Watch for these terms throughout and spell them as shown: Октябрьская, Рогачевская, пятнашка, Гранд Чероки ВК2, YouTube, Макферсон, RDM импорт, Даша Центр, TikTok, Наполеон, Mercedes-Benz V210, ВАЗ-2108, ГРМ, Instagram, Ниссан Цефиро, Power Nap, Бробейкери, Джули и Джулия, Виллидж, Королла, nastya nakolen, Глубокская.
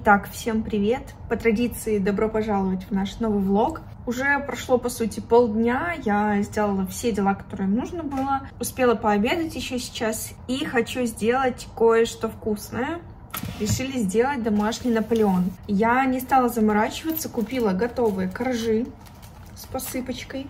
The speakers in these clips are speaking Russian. Итак, всем привет! По традиции, добро пожаловать в наш новый влог. Уже прошло, по сути, полдня, я сделала все дела, которые нужно было. Успела пообедать еще сейчас и хочу сделать кое-что вкусное. Решили сделать домашний Наполеон. Я не стала заморачиваться, купила готовые коржи с посыпочкой.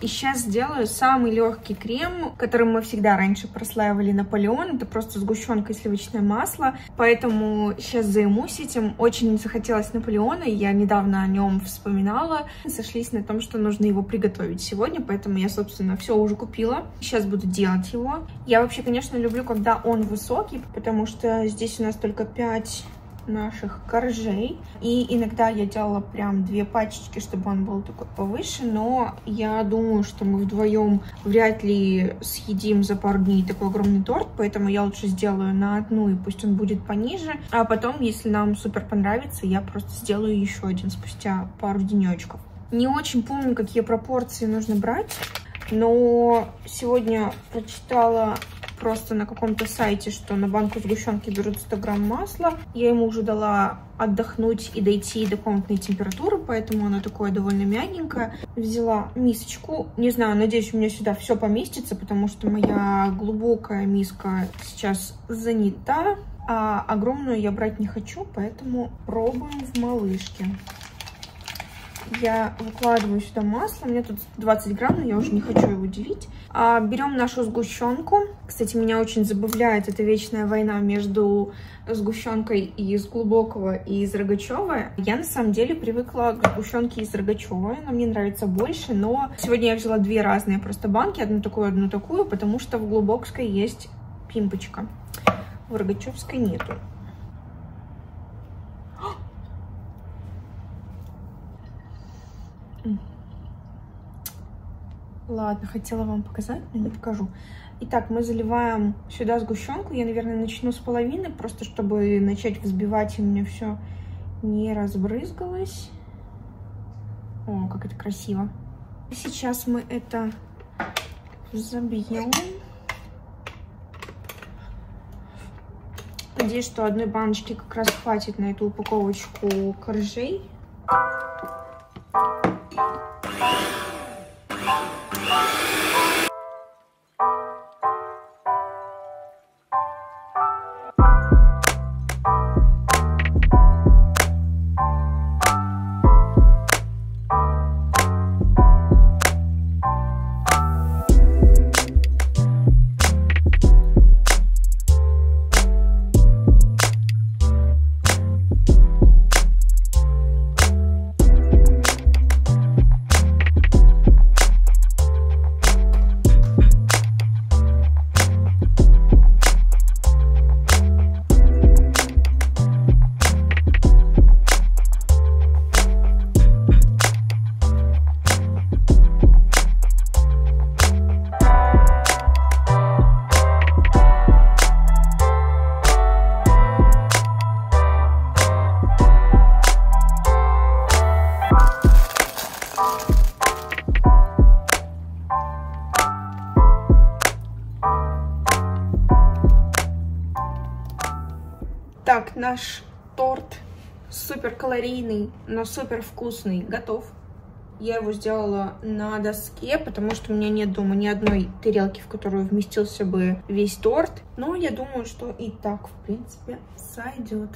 И сейчас сделаю самый легкий крем, которым мы всегда раньше прослаивали Наполеон. Это просто сгущенка и сливочное масло. Поэтому сейчас займусь этим. Очень захотелось Наполеона, и я недавно о нем вспоминала. Сошлись на том, что нужно его приготовить сегодня, поэтому я, собственно, все уже купила. Сейчас буду делать его. Я вообще, конечно, люблю, когда он высокий, потому что здесь у нас только 5 наших коржей, и иногда я делала прям 2 пачечки, чтобы он был такой повыше, но я думаю, что мы вдвоем вряд ли съедим за пару дней такой огромный торт, поэтому я лучше сделаю на одну, и пусть он будет пониже, а потом, если нам супер понравится, я просто сделаю еще один спустя пару денечков. Не очень помню, какие пропорции нужно брать, но сегодня прочитала просто на каком-то сайте, что на банку сгущенки берут 100 грамм масла. Я ему уже дала отдохнуть и дойти до комнатной температуры, поэтому оно такое довольно мягенькое. Взяла мисочку. Не знаю, надеюсь, у меня сюда все поместится, потому что моя глубокая миска сейчас занята, а огромную я брать не хочу, поэтому пробуем в малышке. Я выкладываю сюда масло, у меня тут 20 грамм, но я уже не хочу его делить. Берем нашу сгущенку. Кстати, меня очень забавляет эта вечная война между сгущенкой из глубокого и из рогачевой. Я на самом деле привыкла к сгущенке из рогачевой, она мне нравится больше, но сегодня я взяла 2 разные просто банки, одну такую, потому что в глубокской есть пимпочка, в рогачевской нету. Ладно, хотела вам показать, но не покажу. Итак, мы заливаем сюда сгущенку. Я, наверное, начну с половины, просто чтобы начать взбивать, и у меня все не разбрызгалось. О, как это красиво. Сейчас мы это забьем. Надеюсь, что одной баночки как раз хватит на эту упаковочку коржей. Так, наш торт супер калорийный, но супер вкусный, готов. Я его сделала на доске, потому что у меня нет дома ни одной тарелки, в которую вместился бы весь торт. Но я думаю, что и так, в принципе, сойдет.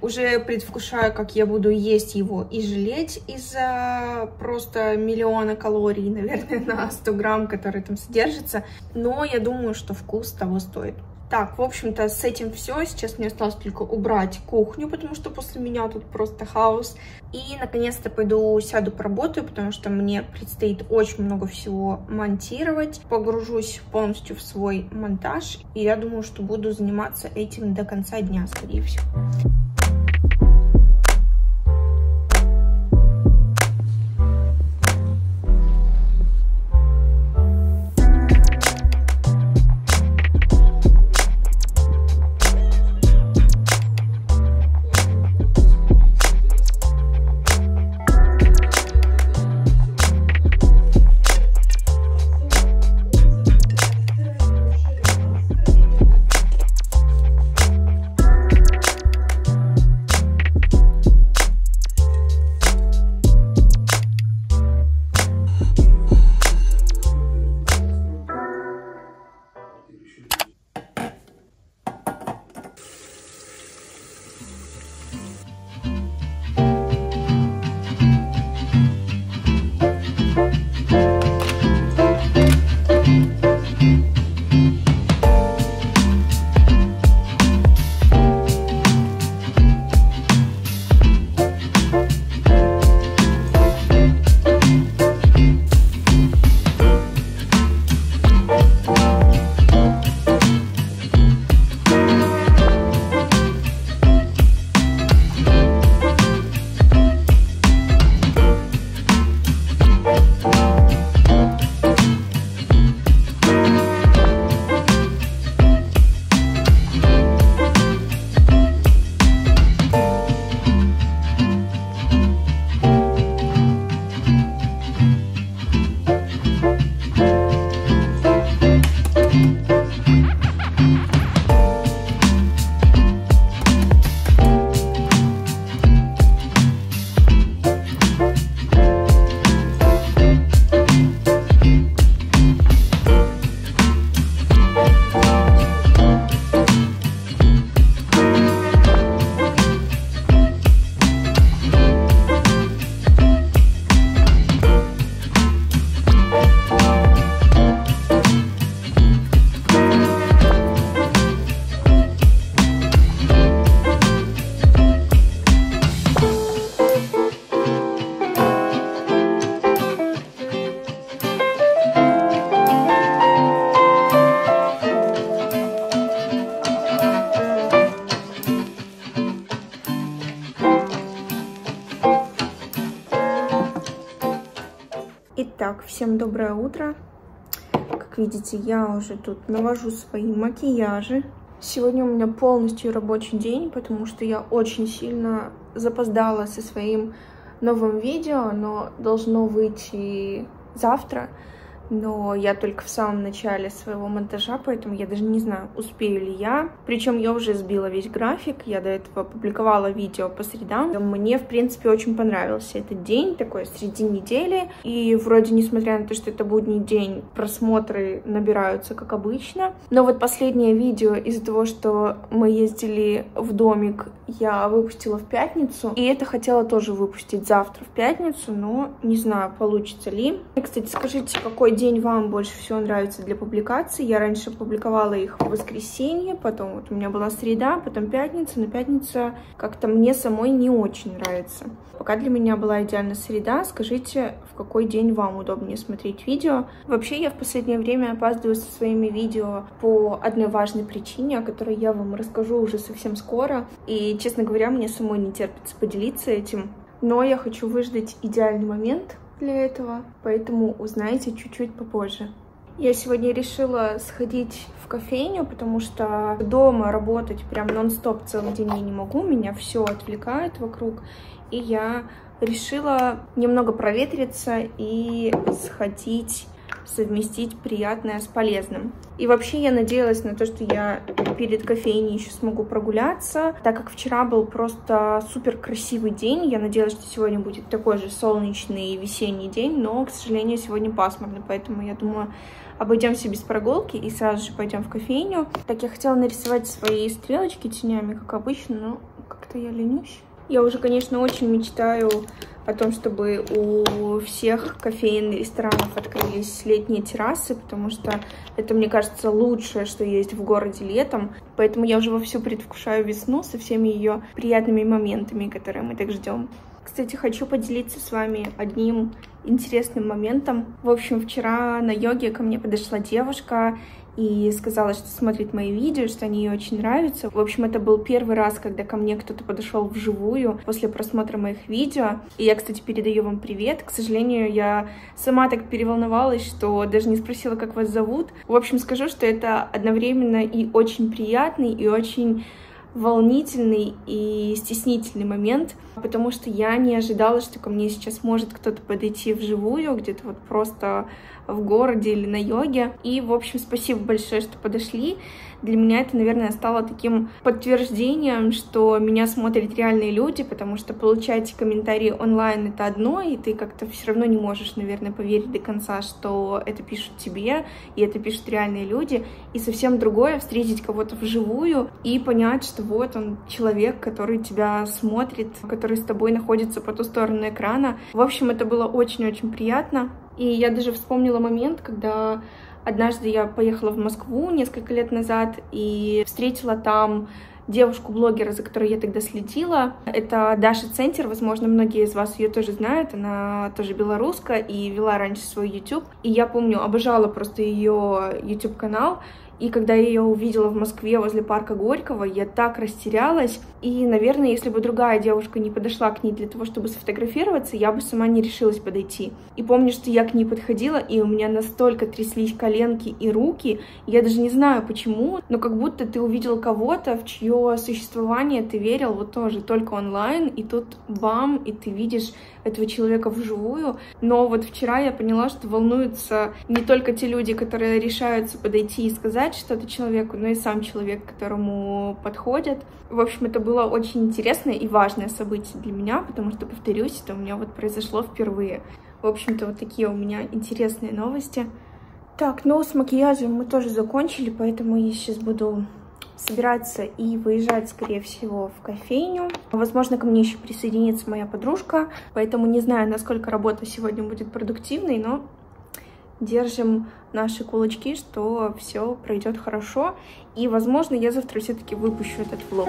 Уже предвкушаю, как я буду есть его и жалеть из-за просто миллиона калорий, наверное, на 100 грамм, которые там содержатся. Но я думаю, что вкус того стоит. Так, в общем-то, с этим все. Сейчас мне осталось только убрать кухню, потому что после меня тут просто хаос. И, наконец-то, пойду сяду поработаю, потому что мне предстоит очень много всего монтировать. Погружусь полностью в свой монтаж. И я думаю, что буду заниматься этим до конца дня, скорее всего. Итак, всем доброе утро. Как видите, я уже тут навожу свои макияжи. Сегодня у меня полностью рабочий день, потому что я очень сильно запоздала со своим новым видео. Оно должно выйти завтра, но я только в самом начале своего монтажа, поэтому я даже не знаю, успею ли я. Причем я уже сбила весь график, я до этого публиковала видео по средам. Мне, в принципе, очень понравился этот день, такой среди недели. И вроде, несмотря на то, что это будний день, просмотры набираются, как обычно. Но вот последнее видео из-за того, что мы ездили в домик, я выпустила в пятницу. И это хотела тоже выпустить завтра в пятницу, но не знаю, получится ли. И, кстати, скажите, какой день вам больше всего нравится для публикаций. Я раньше публиковала их в воскресенье, потом вот у меня была среда, потом пятница, но пятница как-то мне самой не очень нравится. Пока для меня была идеальна среда, скажите, в какой день вам удобнее смотреть видео. Вообще, я в последнее время опаздываю со своими видео по одной важной причине, о которой я вам расскажу уже совсем скоро. И, честно говоря, мне самой не терпится поделиться этим. Но я хочу выждать идеальный момент для этого, поэтому узнаете чуть-чуть попозже. Я сегодня решила сходить в кофейню, потому что дома работать прям нон-стоп целый день я не могу, меня все отвлекает вокруг, и я решила немного проветриться и сходить, совместить приятное с полезным. И вообще я надеялась на то, что я перед кофейней еще смогу прогуляться, так как вчера был просто супер красивый день. Я надеялась, что сегодня будет такой же солнечный весенний день, но, к сожалению, сегодня пасмурно, поэтому я думаю, обойдемся без прогулки и сразу же пойдем в кофейню. Так, я хотела нарисовать свои стрелочки тенями, как обычно, но как-то я ленюсь. Я уже, конечно, очень мечтаю о том, чтобы у всех кофеен и ресторанов открылись летние террасы, потому что это, мне кажется, лучшее, что есть в городе летом. Поэтому я уже вовсю предвкушаю весну со всеми ее приятными моментами, которые мы так ждем. Кстати, хочу поделиться с вами одним интересным моментом. В общем, вчера на йоге ко мне подошла девушка и сказала, что смотрит мои видео, что они ей очень нравятся. В общем, это был первый раз, когда ко мне кто-то подошел вживую после просмотра моих видео. И я, кстати, передаю вам привет. К сожалению, я сама так переволновалась, что даже не спросила, как вас зовут. В общем, скажу, что это одновременно и очень приятный, и очень волнительный и стеснительный момент, потому что я не ожидала, что ко мне сейчас может кто-то подойти вживую, где-то вот просто в городе или на йоге. И, в общем, спасибо большое, что подошли. Для меня это, наверное, стало таким подтверждением, что меня смотрят реальные люди, потому что получать комментарии онлайн — это одно, и ты как-то все равно не можешь, наверное, поверить до конца, что это пишут тебе, и это пишут реальные люди. И совсем другое — встретить кого-то вживую и понять, что вот он человек, который тебя смотрит, который с тобой находится по ту сторону экрана. В общем, это было очень-очень приятно. И я даже вспомнила момент, когда однажды я поехала в Москву несколько лет назад и встретила там девушку-блогера, за которой я тогда следила. Это Даша Центр, возможно, многие из вас ее тоже знают, она тоже белоруска и вела раньше свой YouTube. И я помню, обожала просто ее YouTube-канал. И когда я ее увидела в Москве возле парка Горького, я так растерялась. И, наверное, если бы другая девушка не подошла к ней для того, чтобы сфотографироваться, я бы сама не решилась подойти. И помню, что я к ней подходила, и у меня настолько тряслись коленки и руки. Я даже не знаю почему, но как будто ты увидел кого-то, в чье существование ты верил, вот тоже только онлайн. И тут бам, и ты видишь этого человека вживую. Но вот вчера я поняла, что волнуются не только те люди, которые решаются подойти и сказать что-то человеку, но и сам человек, к которому подходят. В общем, это было очень интересное и важное событие для меня, потому что, повторюсь, это у меня вот произошло впервые. В общем-то, вот такие у меня интересные новости. Так, ну с макияжем мы тоже закончили, поэтому я сейчас буду собираться и выезжать, скорее всего, в кофейню. Возможно, ко мне еще присоединится моя подружка, поэтому не знаю, насколько работа сегодня будет продуктивной, но держим наши кулачки, что все пройдет хорошо. И, возможно, я завтра все-таки выпущу этот влог.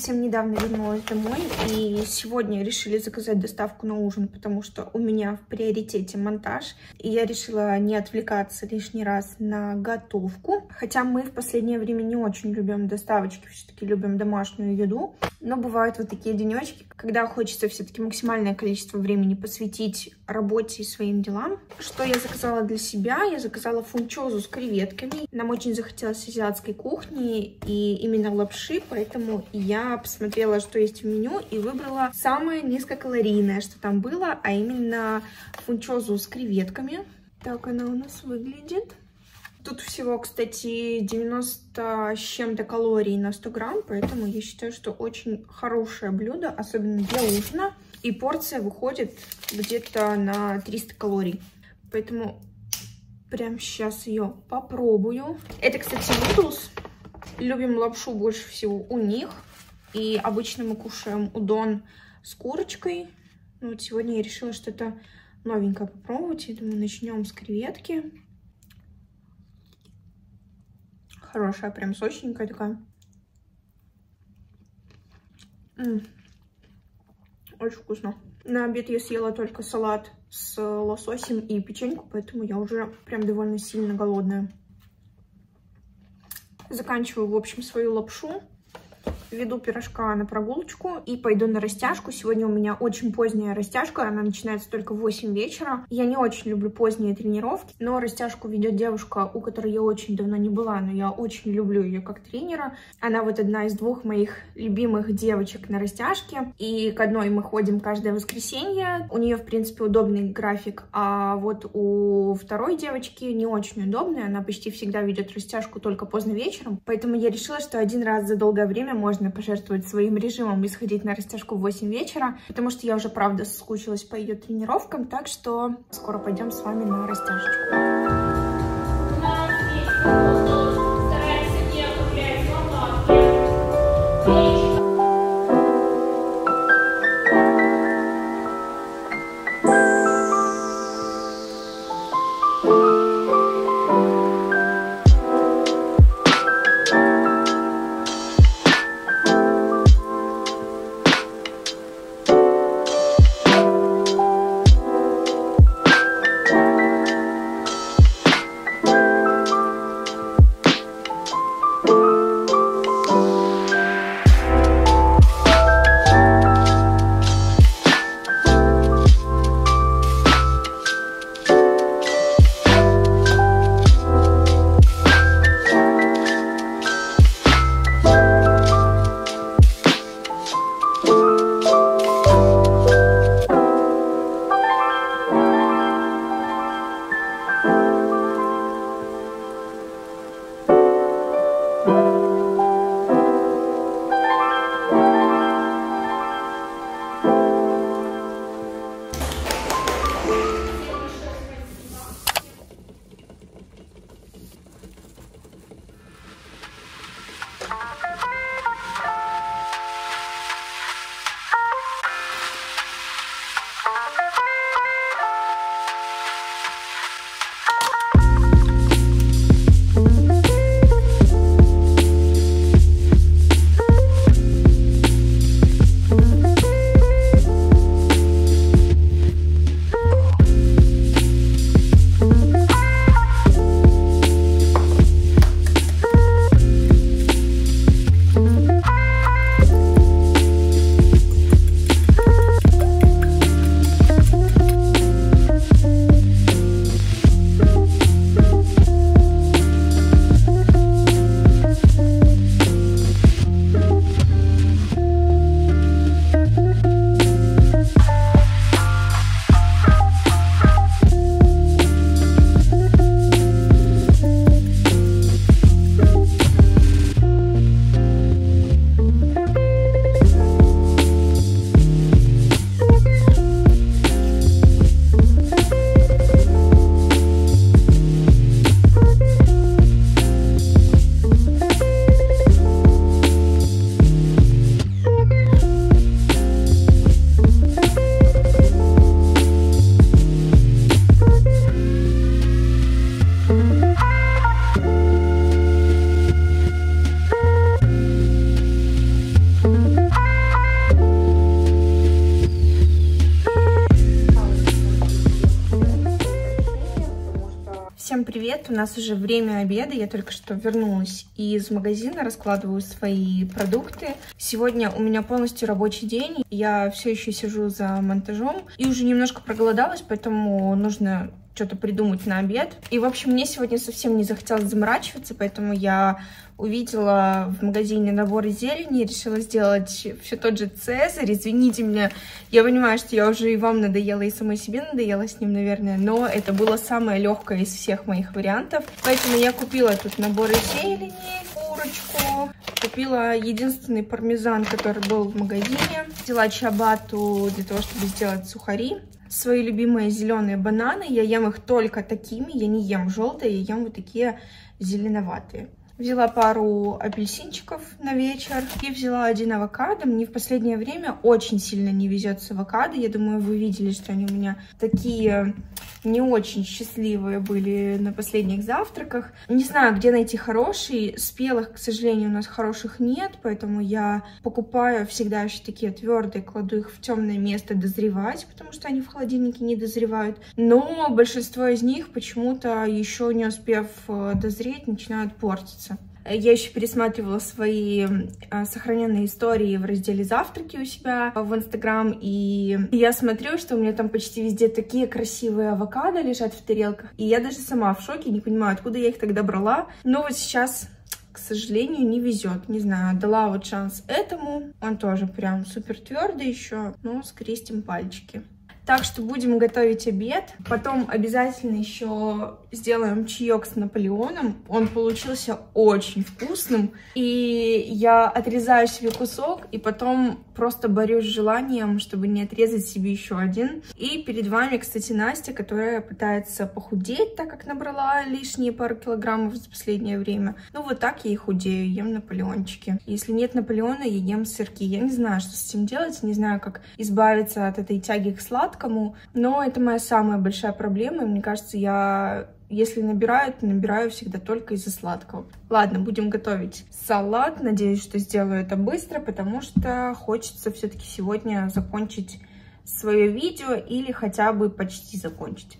совсем недавно вернулась домой, и сегодня решили заказать доставку на ужин, потому что у меня в приоритете монтаж, и я решила не отвлекаться лишний раз на готовку. Хотя мы в последнее время не очень любим доставочки, все-таки любим домашнюю еду, но бывают вот такие денечки, когда хочется все-таки максимальное количество времени посвятить работе и своим делам. Что я заказала для себя? Я заказала фунчозу с креветками. Нам очень захотелось азиатской кухни и именно лапши, поэтому я посмотрела, что есть в меню, и выбрала самое низкокалорийное, что там было, а именно фунчозу с креветками. Так она у нас выглядит. Тут всего, кстати, 90 с чем-то калорий на 100 грамм, поэтому я считаю, что очень хорошее блюдо, особенно для ужина. И порция выходит где-то на 300 калорий, поэтому прям сейчас ее попробую. Это, кстати, Виллидж. Любим лапшу больше всего у них. И обычно мы кушаем удон с курочкой. Но вот сегодня я решила что-то новенькое попробовать. Я думаю, начнем с креветки. Хорошая, прям сочненькая такая. Очень вкусно. На обед я съела только салат с лососем и печеньку, поэтому я уже прям довольно сильно голодная. Заканчиваю, в общем, свою лапшу. Веду пирожка на прогулочку и пойду на растяжку. Сегодня у меня очень поздняя растяжка, она начинается только в 8 вечера. Я не очень люблю поздние тренировки, но растяжку ведет девушка, у которой я очень давно не была, но я очень люблю ее как тренера. Она вот одна из двух моих любимых девочек на растяжке, и к одной мы ходим каждое воскресенье. У нее, в принципе, удобный график, а вот у второй девочки не очень удобный, она почти всегда ведет растяжку только поздно вечером, поэтому я решила, что один раз за долгое время можно пожертвовать своим режимом и сходить на растяжку в 8 вечера, потому что я уже, правда, соскучилась по ее тренировкам, так что скоро пойдем с вами на растяжечку. Всем привет! У нас уже время обеда, я только что вернулась из магазина, раскладываю свои продукты. Сегодня у меня полностью рабочий день, я все еще сижу за монтажом и уже немножко проголодалась, поэтому нужно что-то придумать на обед. И, в общем, мне сегодня совсем не захотелось заморачиваться, поэтому я увидела в магазине набор зелени, решила сделать все тот же Цезарь. Извините меня, я понимаю, что я уже и вам надоела, и самой себе надоела с ним, наверное, но это было самое легкое из всех моих вариантов. Поэтому я купила тут наборы зелени, курочку, купила единственный пармезан, который был в магазине, взяла чиабату для того, чтобы сделать сухари. Свои любимые зеленые бананы, я ем их только такими, я не ем желтые, я ем вот такие зеленоватые. Взяла пару апельсинчиков на вечер и взяла один авокадо. Мне в последнее время очень сильно не везет с авокадо. Я думаю, вы видели, что они у меня такие не очень счастливые были на последних завтраках. Не знаю, где найти хороший. Спелых, к сожалению, у нас хороших нет, поэтому я покупаю всегда еще такие твердые, кладу их в темное место дозревать, потому что они в холодильнике не дозревают. Но большинство из них почему-то, еще не успев дозреть, начинают портиться. Я еще пересматривала свои сохраненные истории в разделе «Завтраки» у себя в Инстаграм, и я смотрю, что у меня там почти везде такие красивые авокадо лежат в тарелках, и я даже сама в шоке, не понимаю, откуда я их тогда брала, но вот сейчас, к сожалению, не везет, не знаю, дала вот шанс этому, он тоже прям супер твердый еще, но скрестим пальчики. Так что будем готовить обед. Потом обязательно еще сделаем чаек с Наполеоном. Он получился очень вкусным. И я отрезаю себе кусок, и потом просто борюсь с желанием, чтобы не отрезать себе еще один. И перед вами, кстати, Настя, которая пытается похудеть, так как набрала лишние пару килограммов за последнее время. Ну вот так я и худею, ем наполеончики. Если нет Наполеона, я ем сырки. Я не знаю, что с этим делать, не знаю, как избавиться от этой тяги к сладкому. Но это моя самая большая проблема. Мне кажется, я, если набираю, то набираю всегда только из-за сладкого. Ладно, будем готовить салат. Надеюсь, что сделаю это быстро, потому что хочется все-таки сегодня закончить свое видео или хотя бы почти закончить.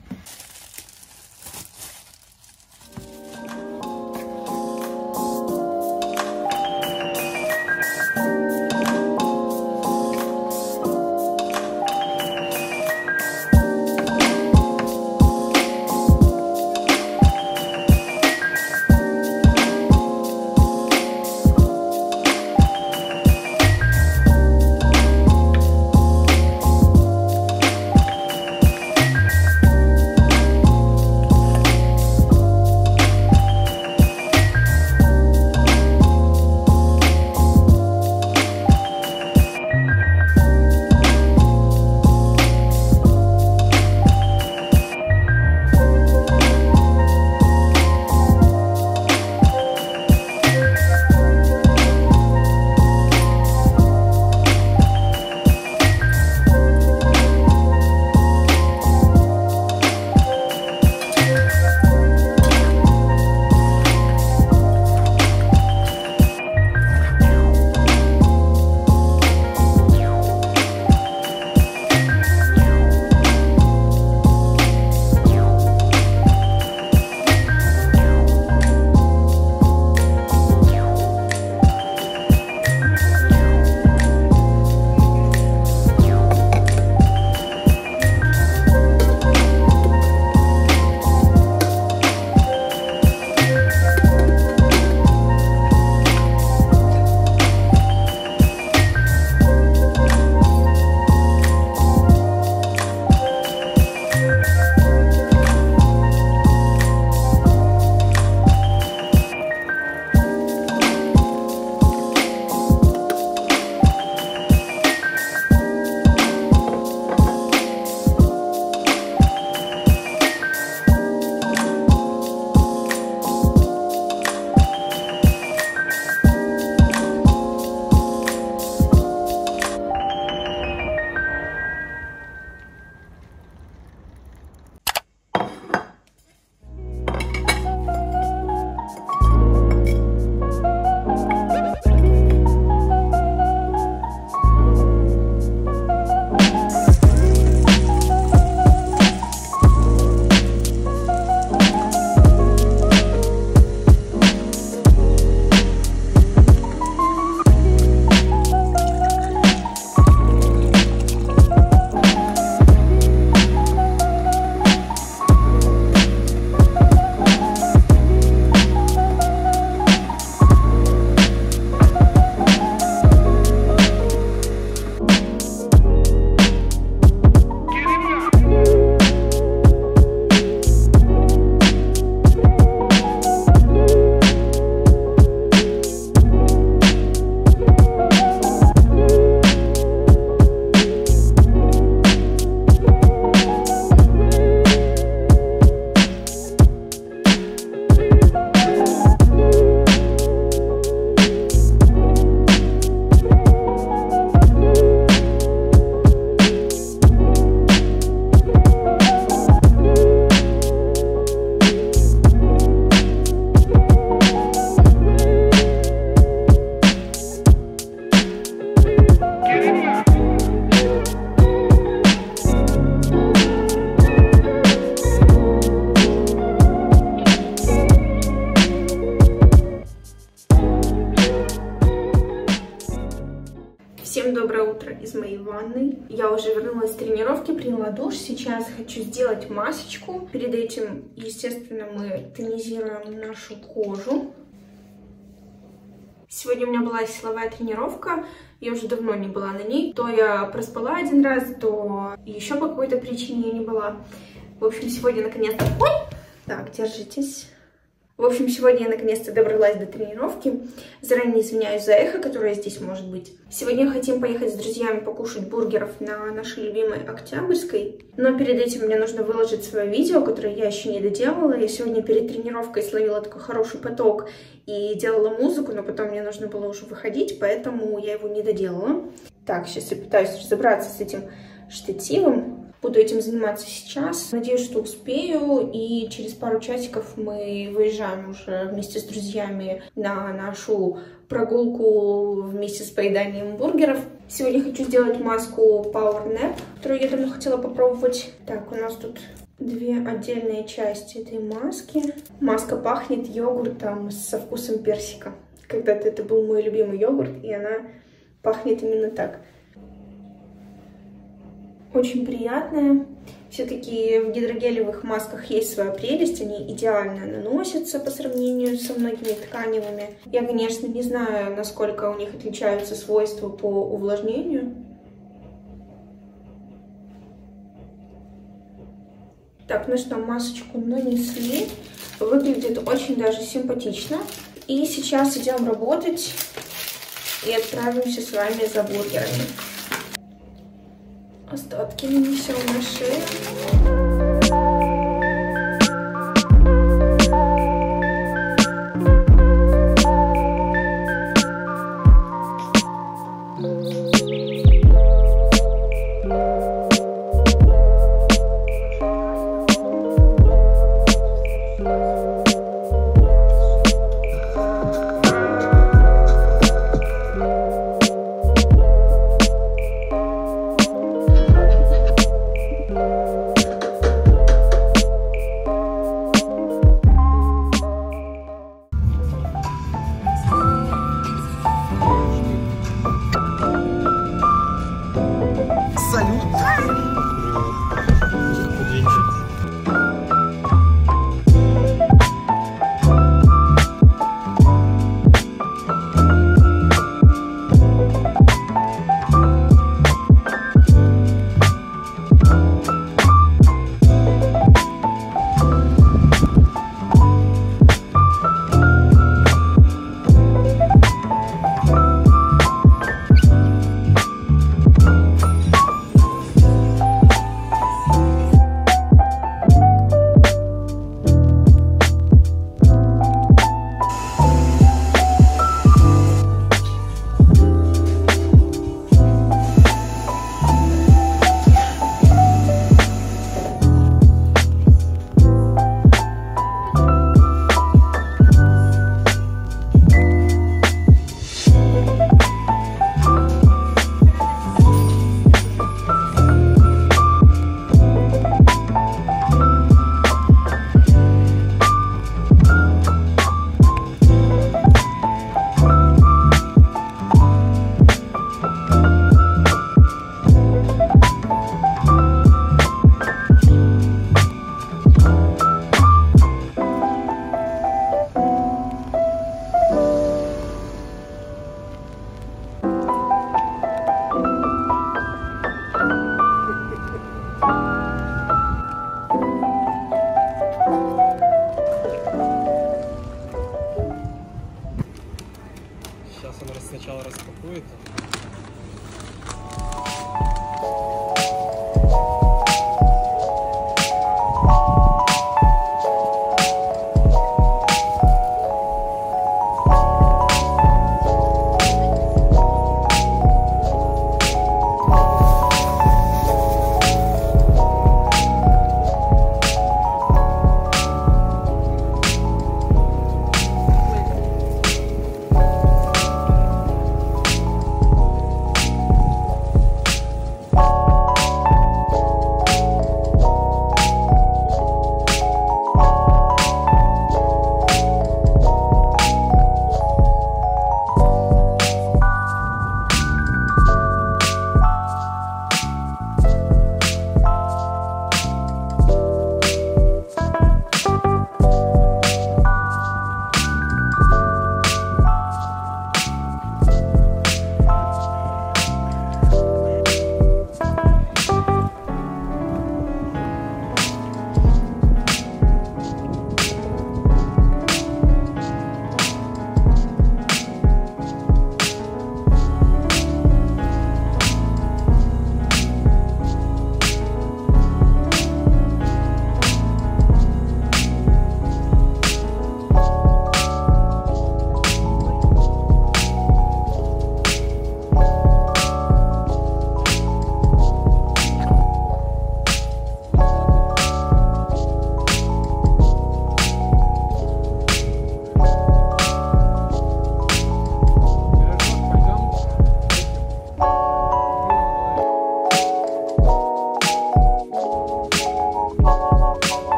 тренировки приняла душ, сейчас хочу сделать масочку. Перед этим, естественно, мы тонизируем нашу кожу. Сегодня у меня была силовая тренировка, я уже давно не была на ней. То я проспала один раз, то еще по какой-то причине я не была. В общем, сегодня наконец-то... Ой! Так, держитесь. В общем, сегодня я наконец-то добралась до тренировки. Заранее извиняюсь за эхо, которое здесь может быть. Сегодня хотим поехать с друзьями покушать бургеров на нашей любимой Октябрьской. Но перед этим мне нужно выложить свое видео, которое я еще не доделала. Я сегодня перед тренировкой словила такой хороший поток и делала музыку, но потом мне нужно было уже выходить, поэтому я его не доделала. Так, сейчас я пытаюсь разобраться с этим штативом. Буду этим заниматься сейчас. Надеюсь, что успею. И через пару часиков мы выезжаем уже вместе с друзьями на нашу прогулку вместе с поеданием бургеров. Сегодня хочу сделать маску Power Nap, которую я давно хотела попробовать. Так, у нас тут две отдельные части этой маски. Маска пахнет йогуртом со вкусом персика. Когда-то это был мой любимый йогурт, и она пахнет именно так. Очень приятная. Все-таки в гидрогелевых масках есть своя прелесть. Они идеально наносятся по сравнению со многими тканевыми. Я, конечно, не знаю, насколько у них отличаются свойства по увлажнению. Так, ну что, масочку нанесли. Выглядит очень даже симпатично. И сейчас идем работать и отправимся с вами за бургерами. Остатки нанесем на шею.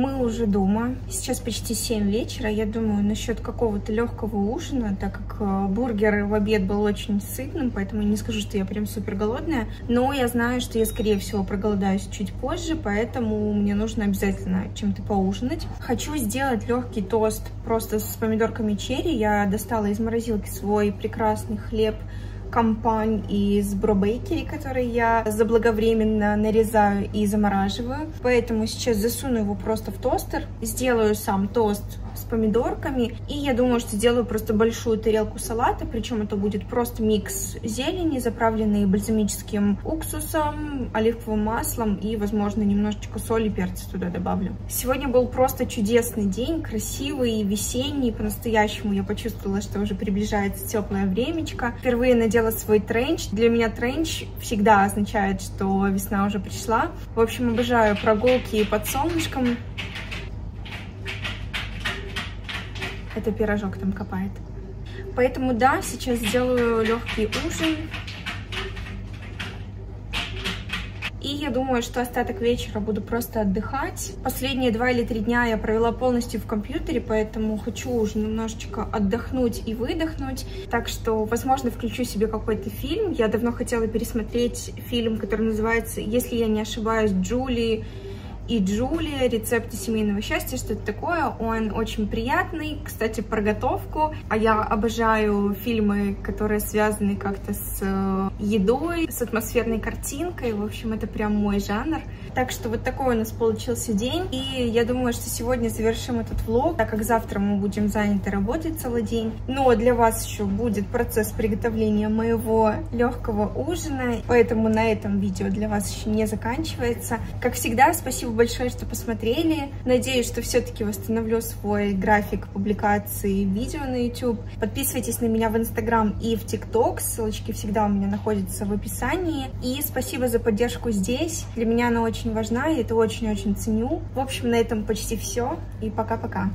Мы уже дома. Сейчас почти 7 вечера. Я думаю, насчет какого-то легкого ужина, так как бургер в обед был очень сытным, поэтому не скажу, что я прям супер голодная. Но я знаю, что я, скорее всего, проголодаюсь чуть позже, поэтому мне нужно обязательно чем-то поужинать. Хочу сделать легкий тост просто с помидорками черри. Я достала из морозилки свой прекрасный хлеб компань из Бробейкери, который я заблаговременно нарезаю и замораживаю. Поэтому сейчас засуну его просто в тостер, сделаю сам тост с помидорками, и я думаю, что сделаю просто большую тарелку салата, причем это будет просто микс зелени, заправленный бальзамическим уксусом, оливковым маслом и, возможно, немножечко соли и перца туда добавлю. Сегодня был просто чудесный день, красивый, весенний, по-настоящему я почувствовала, что уже приближается теплое времечко. Впервые надела свой тренч. Для меня тренч всегда означает, что весна уже пришла. В общем, обожаю прогулки под солнышком. Это пирожок там копает. Поэтому да, сейчас сделаю легкий ужин. И я думаю, что остаток вечера буду просто отдыхать. Последние 2 или 3 дня я провела полностью в компьютере, поэтому хочу уже немножечко отдохнуть и выдохнуть. Так что, возможно, включу себе какой-то фильм. Я давно хотела пересмотреть фильм, который называется, если я не ошибаюсь, «Джули и Джулия. Рецепты семейного счастья», что-то такое. Он очень приятный, кстати, про готовку. А я обожаю фильмы, которые связаны как-то с едой, с атмосферной картинкой. В общем, это прям мой жанр. Так что вот такой у нас получился день. И я думаю, что сегодня завершим этот влог, так как завтра мы будем заняты работой целый день. Но для вас еще будет процесс приготовления моего легкого ужина. Поэтому на этом видео для вас еще не заканчивается. Как всегда, спасибо большое, что посмотрели. Надеюсь, что все-таки восстановлю свой график публикации видео на YouTube. Подписывайтесь на меня в Instagram и в TikTok. Ссылочки всегда у меня находятся в описании. И спасибо за поддержку здесь. Для меня она очень важна, я это очень-очень ценю. В общем, на этом почти все. И пока-пока.